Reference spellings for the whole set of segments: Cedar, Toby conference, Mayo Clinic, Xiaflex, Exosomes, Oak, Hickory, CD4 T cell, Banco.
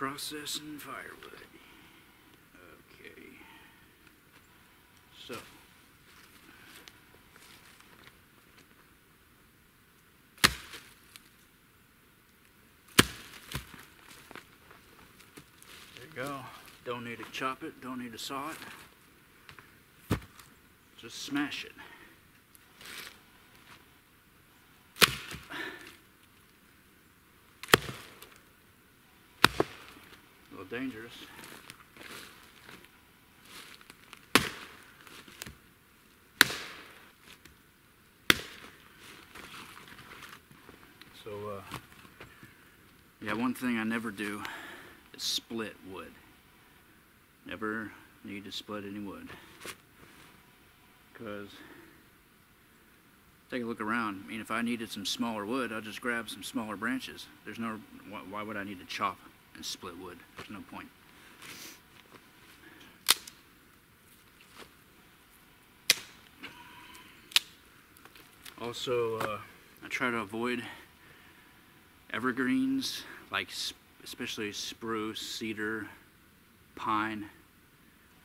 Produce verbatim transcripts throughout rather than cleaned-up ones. Processing firewood. Okay. So. There you go. Don't need to chop it, don't need to saw it. Just smash it. Dangerous. So, uh, yeah, one thing I never do is split wood. Never need to split any wood. Because, take a look around. I mean, if I needed some smaller wood, I'd just grab some smaller branches. There's no, why, why would I need to chop and split wood? There's no point. Also, uh, I try to avoid evergreens, like sp especially spruce, cedar, pine.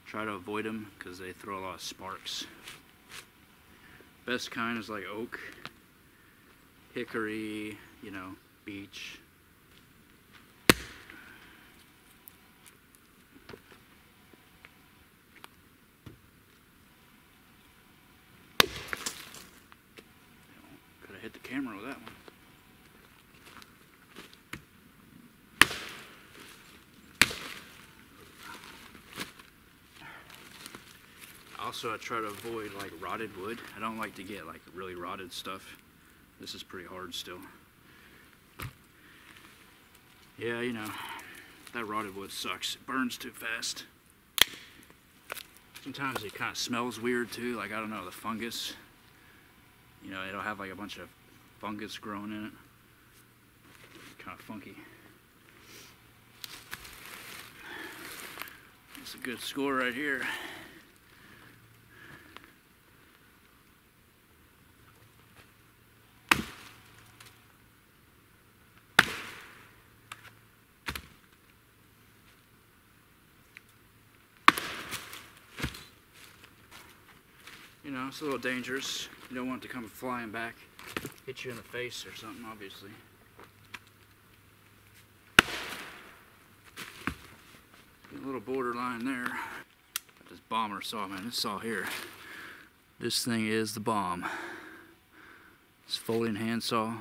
Try to avoid them because they throw a lot of sparks. Best kind is like oak, hickory, you know, beech. Hit the camera with that one. Also, I try to avoid like rotted wood. I don't like to get like really rotted stuff. This is pretty hard still. Yeah, you know, that rotted wood sucks. It burns too fast. Sometimes it kind of smells weird too, like I don't know, the fungus. You know, it'll have like a bunch of fungus growing in it. Kind of funky. It's a good score right here. You know, it's a little dangerous. You don't want it to come flying back, hit you in the face or something, obviously. A little borderline there. Got this bomber saw, man. This saw here. This thing is the bomb. It's folding handsaw.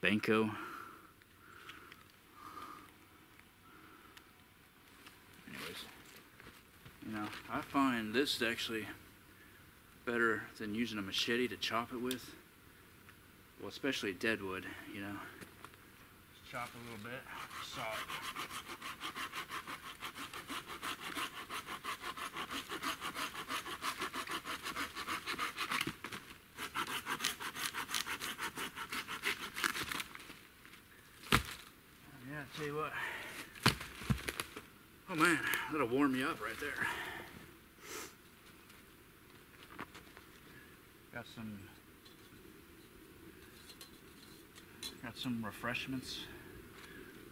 Banco. Anyways. You know, I find this actually better than using a machete to chop it with. Well, especially dead wood, you know. Just chop a little bit, saw it. Yeah, I tell you what. Oh man, that'll warm you up right there. Got some, got some refreshments,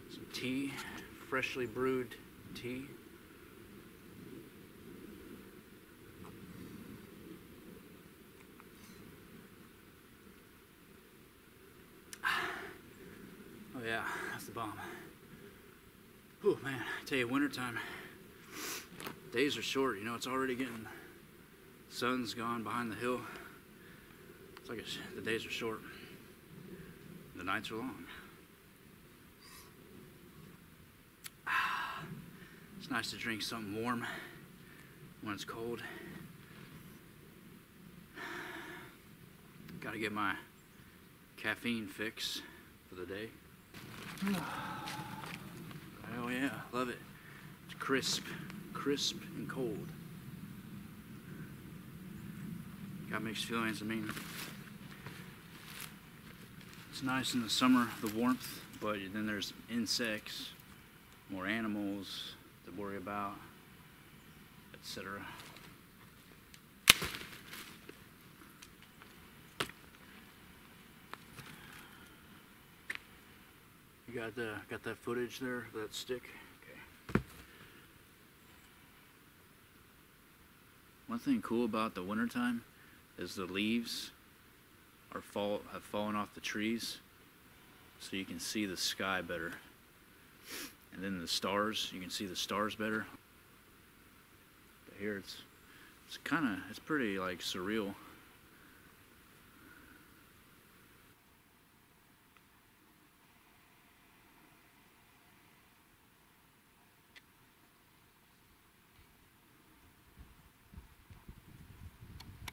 some tea, freshly brewed tea. Oh yeah, that's the bomb. Whew, man, I tell you, wintertime, days are short, you know, it's already getting, sun's gone behind the hill. It's like it's, the days are short, the nights are long. It's nice to drink something warm when it's cold. Gotta get my caffeine fix for the day. Oh yeah, love it. It's crisp, crisp and cold. Got mixed feelings, I mean. It's nice in the summer, the warmth, but then there's insects, more animals to worry about, et cetera. You got the got that footage there, that stick? Okay. One thing cool about the wintertime is the leaves are fall have fallen off the trees, so you can see the sky better. And then the stars, you can see the stars better. But here it's it's kinda it's pretty like surreal.